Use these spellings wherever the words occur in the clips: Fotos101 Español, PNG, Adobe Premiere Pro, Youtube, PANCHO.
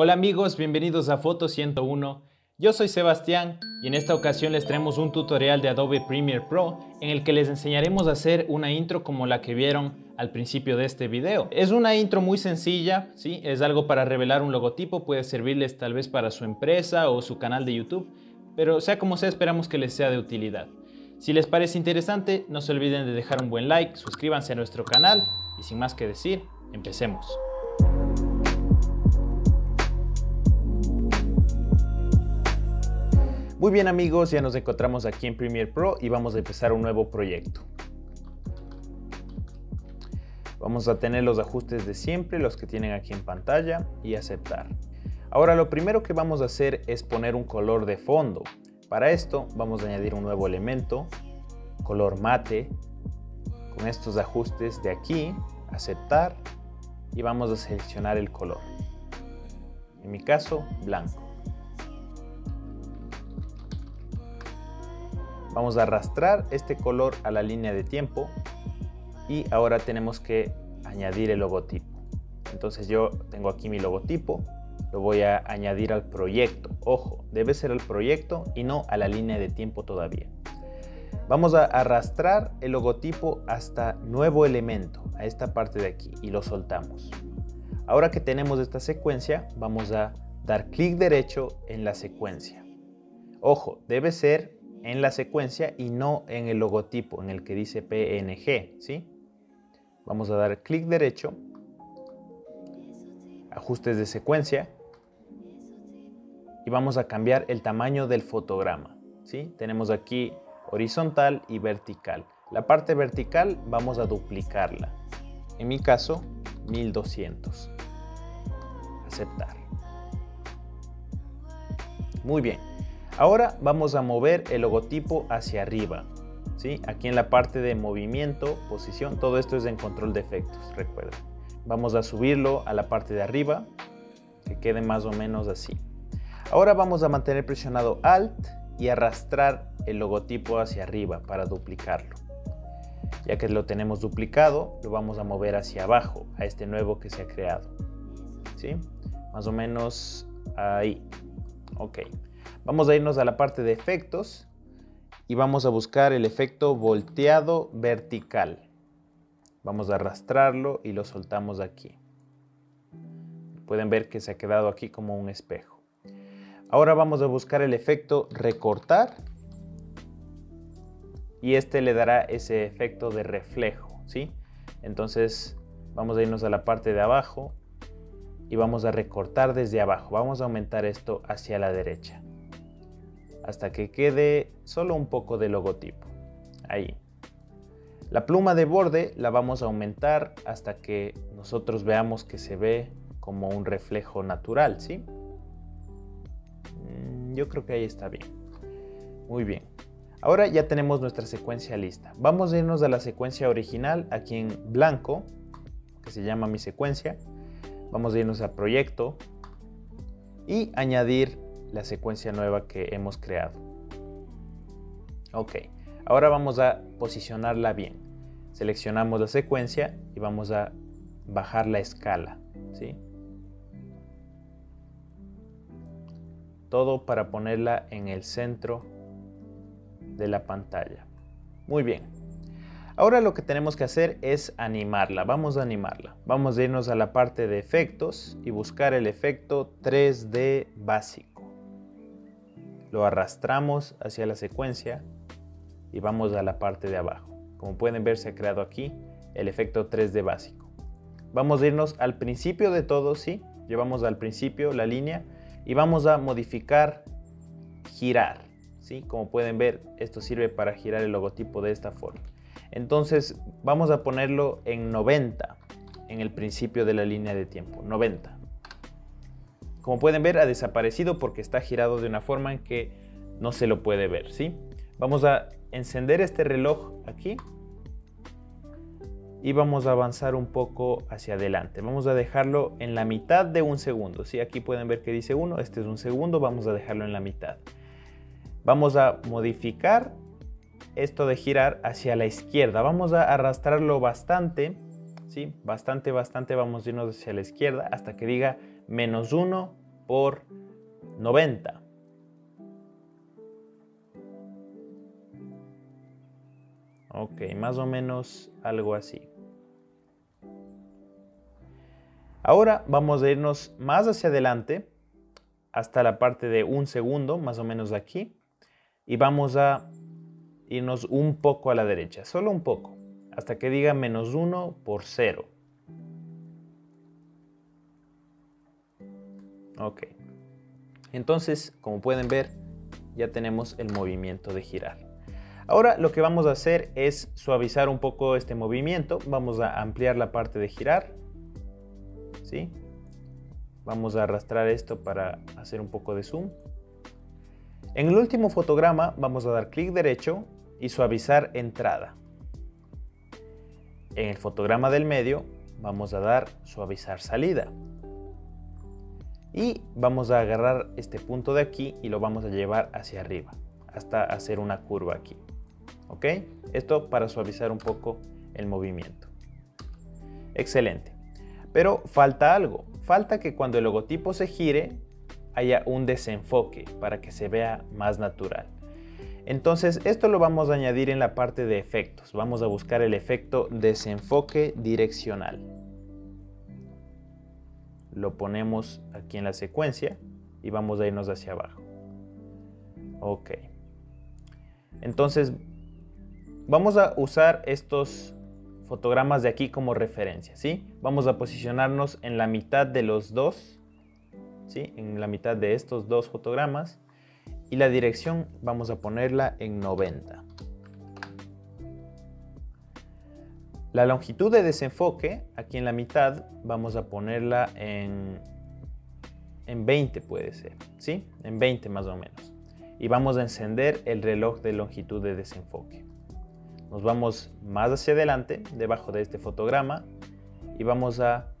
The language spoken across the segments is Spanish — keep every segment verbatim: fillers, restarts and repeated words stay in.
Hola amigos, bienvenidos a Foto ciento uno. Yo soy Sebastián y en esta ocasión les traemos un tutorial de Adobe Premiere Pro en el que les enseñaremos a hacer una intro como la que vieron al principio de este video. Es una intro muy sencilla, ¿sí? Es algo para revelar un logotipo, puede servirles tal vez para su empresa o su canal de YouTube, pero sea como sea esperamos que les sea de utilidad. Si les parece interesante, no se olviden de dejar un buen like, suscríbanse a nuestro canal y sin más que decir, empecemos. Muy bien amigos, ya nos encontramos aquí en Premiere Pro y vamos a empezar un nuevo proyecto. Vamos a tener los ajustes de siempre, los que tienen aquí en pantalla, y aceptar. Ahora lo primero que vamos a hacer es poner un color de fondo. Para esto vamos a añadir un nuevo elemento, color mate, con estos ajustes de aquí, aceptar, y vamos a seleccionar el color. En mi caso, blanco. Vamos a arrastrar este color a la línea de tiempo y ahora tenemos que añadir el logotipo. Entonces yo tengo aquí mi logotipo, lo voy a añadir al proyecto. Ojo, debe ser al proyecto y no a la línea de tiempo todavía. Vamos a arrastrar el logotipo hasta nuevo elemento, a esta parte de aquí, y lo soltamos. Ahora que tenemos esta secuencia, vamos a dar clic derecho en la secuencia. Ojo, debe ser en la secuencia y no en el logotipo en el que dice P N G, ¿sí? Vamos a dar clic derecho, ajustes de secuencia y vamos a cambiar el tamaño del fotograma, ¿sí? Tenemos aquí horizontal y vertical. La parte vertical vamos a duplicarla, en mi caso mil doscientos, aceptar. Muy bien. Ahora vamos a mover el logotipo hacia arriba, ¿sí? Aquí en la parte de movimiento, posición, todo esto es en control de efectos, recuerden. Vamos a subirlo a la parte de arriba, que quede más o menos así. Ahora vamos a mantener presionado Alt y arrastrar el logotipo hacia arriba para duplicarlo. Ya que lo tenemos duplicado, lo vamos a mover hacia abajo, a este nuevo que se ha creado, ¿sí? Más o menos ahí, ok. Vamos a irnos a la parte de efectos y vamos a buscar el efecto volteado vertical. Vamos a arrastrarlo y lo soltamos aquí. Pueden ver que se ha quedado aquí como un espejo. Ahora vamos a buscar el efecto recortar y este le dará ese efecto de reflejo, ¿sí? Entonces vamos a irnos a la parte de abajo y vamos a recortar desde abajo. Vamos a aumentar esto hacia la derecha, hasta que quede solo un poco de logotipo, ahí. La pluma de borde la vamos a aumentar hasta que nosotros veamos que se ve como un reflejo natural, ¿sí? Yo creo que ahí está bien. Muy bien. Ahora ya tenemos nuestra secuencia lista. Vamos a irnos a la secuencia original, aquí en blanco, que se llama mi secuencia. Vamos a irnos a proyecto y añadir la secuencia nueva que hemos creado. Ok, ahora vamos a posicionarla bien. Seleccionamos la secuencia y vamos a bajar la escala, ¿sí? Todo para ponerla en el centro de la pantalla. Muy bien. Ahora lo que tenemos que hacer es animarla. Vamos a animarla. Vamos a irnos a la parte de efectos y buscar el efecto tres D básico. Lo arrastramos hacia la secuencia y vamos a la parte de abajo. Como pueden ver, se ha creado aquí el efecto tres D básico. Vamos a irnos al principio de todo, ¿sí? Llevamos al principio la línea y vamos a modificar, girar, ¿sí? Como pueden ver, esto sirve para girar el logotipo de esta forma. Entonces, vamos a ponerlo en noventa, en el principio de la línea de tiempo, noventa. Como pueden ver, ha desaparecido porque está girado de una forma en que no se lo puede ver, ¿sí? Vamos a encender este reloj aquí y vamos a avanzar un poco hacia adelante. Vamos a dejarlo en la mitad de un segundo, ¿sí? Aquí pueden ver que dice uno, este es un segundo, vamos a dejarlo en la mitad. Vamos a modificar esto de girar hacia la izquierda. Vamos a arrastrarlo bastante, ¿sí? Bastante, bastante, vamos a irnos hacia la izquierda hasta que diga menos uno por noventa. Ok, más o menos algo así. Ahora vamos a irnos más hacia adelante, hasta la parte de un segundo, más o menos aquí. Y vamos a irnos un poco a la derecha, solo un poco, hasta que diga menos uno por cero. Ok. Entonces, como pueden ver, ya tenemos el movimiento de girar. Ahora lo que vamos a hacer es suavizar un poco este movimiento. Vamos a ampliar la parte de girar. ¿Sí? Vamos a arrastrar esto para hacer un poco de zoom. En el último fotograma vamos a dar clic derecho y suavizar entrada. En el fotograma del medio vamos a dar suavizar salida. Y vamos a agarrar este punto de aquí y lo vamos a llevar hacia arriba, hasta hacer una curva aquí. ¿Ok? Esto para suavizar un poco el movimiento. Excelente. Pero falta algo. Falta que cuando el logotipo se gire haya un desenfoque para que se vea más natural. Entonces esto lo vamos a añadir en la parte de efectos. Vamos a buscar el efecto desenfoque direccional. Lo ponemos aquí en la secuencia y vamos a irnos hacia abajo. Ok. Entonces vamos a usar estos fotogramas de aquí como referencia, ¿sí? Vamos a posicionarnos en la mitad de los dos, ¿sí? En la mitad de estos dos fotogramas, y la dirección vamos a ponerla en noventa. La longitud de desenfoque, aquí en la mitad, vamos a ponerla en, en veinte puede ser, ¿sí? En veinte más o menos. Y vamos a encender el reloj de longitud de desenfoque. Nos vamos más hacia adelante, debajo de este fotograma, y vamos a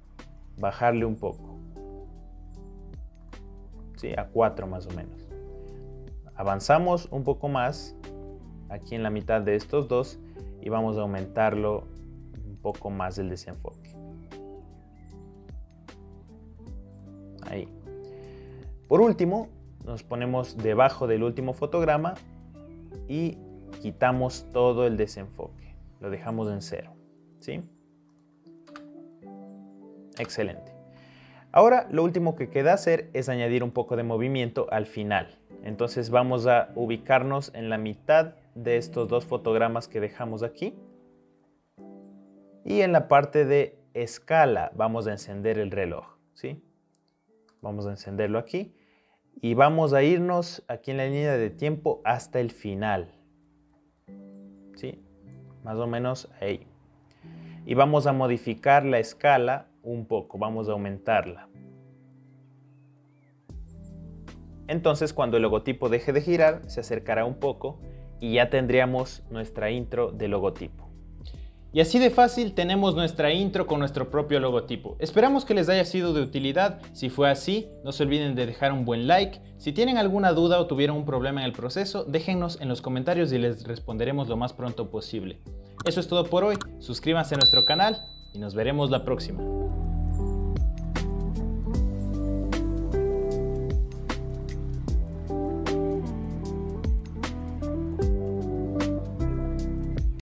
bajarle un poco. Sí, a cuatro más o menos. Avanzamos un poco más, aquí en la mitad de estos dos, y vamos a aumentarlo un poco más el desenfoque. Ahí. Por último, nos ponemos debajo del último fotograma y quitamos todo el desenfoque, lo dejamos en cero, ¿sí? Excelente. Ahora lo último que queda hacer es añadir un poco de movimiento al final. Entonces vamos a ubicarnos en la mitad de estos dos fotogramas que dejamos aquí. Y en la parte de escala vamos a encender el reloj, ¿sí? Vamos a encenderlo aquí y vamos a irnos aquí en la línea de tiempo hasta el final. ¿Sí? Más o menos ahí. Y vamos a modificar la escala un poco, vamos a aumentarla. Entonces cuando el logotipo deje de girar, se acercará un poco y ya tendríamos nuestra intro de logotipo. Y así de fácil tenemos nuestra intro con nuestro propio logotipo. Esperamos que les haya sido de utilidad. Si fue así, no se olviden de dejar un buen like. Si tienen alguna duda o tuvieron un problema en el proceso, déjennos en los comentarios y les responderemos lo más pronto posible. Eso es todo por hoy. Suscríbanse a nuestro canal y nos veremos la próxima.